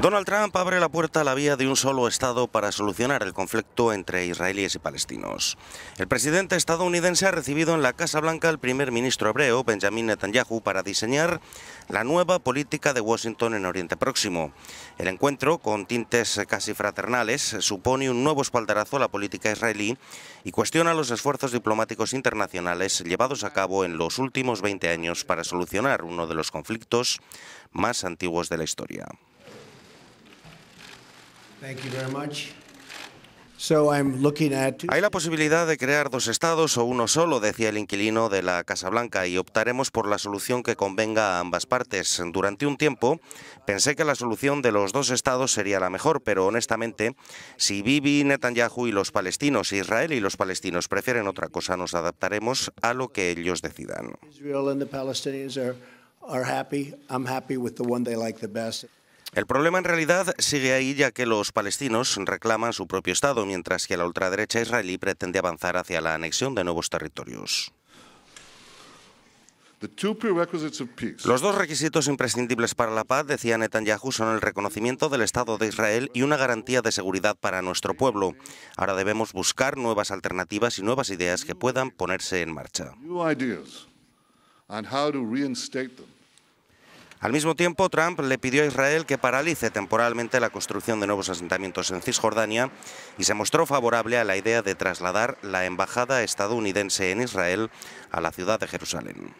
Donald Trump abre la puerta a la vía de un solo Estado para solucionar el conflicto entre israelíes y palestinos. El presidente estadounidense ha recibido en la Casa Blanca al primer ministro hebreo, Benjamin Netanyahu, para diseñar la nueva política de Washington en Oriente Próximo. El encuentro, con tintes casi fraternales, supone un nuevo espaldarazo a la política israelí y cuestiona los esfuerzos diplomáticos internacionales llevados a cabo en los últimos 20 años para solucionar uno de los conflictos más antiguos de la historia. Hay la posibilidad de crear dos estados o uno solo, decía el inquilino de la Casa Blanca, y optaremos por la solución que convenga a ambas partes. Durante un tiempo pensé que la solución de los dos estados sería la mejor, pero honestamente, si Bibi, Netanyahu y los palestinos, Israel y los palestinos prefieren otra cosa, nos adaptaremos a lo que ellos decidan. El problema en realidad sigue ahí, ya que los palestinos reclaman su propio Estado, mientras que la ultraderecha israelí pretende avanzar hacia la anexión de nuevos territorios. Los dos requisitos imprescindibles para la paz, decía Netanyahu, son el reconocimiento del Estado de Israel y una garantía de seguridad para nuestro pueblo. Ahora debemos buscar nuevas alternativas y nuevas ideas que puedan ponerse en marcha. Al mismo tiempo, Trump le pidió a Israel que paralice temporalmente la construcción de nuevos asentamientos en Cisjordania y se mostró favorable a la idea de trasladar la embajada estadounidense en Israel a la ciudad de Jerusalén.